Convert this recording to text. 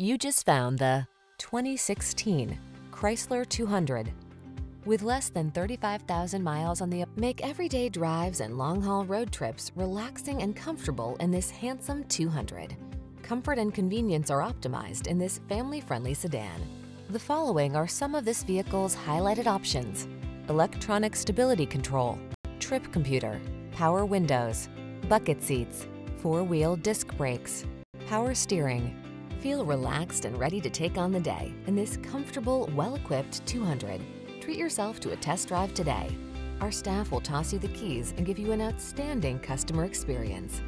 You just found the 2016 Chrysler 200. With less than 35,000 miles on the make everyday drives and long-haul road trips relaxing and comfortable in this handsome 200. Comfort and convenience are optimized in this family-friendly sedan. The following are some of this vehicle's highlighted options: electronic stability control, trip computer, power windows, bucket seats, four-wheel disc brakes, power steering. Feel relaxed and ready to take on the day in this comfortable, well-equipped 200. Treat yourself to a test drive today. Our staff will toss you the keys and give you an outstanding customer experience.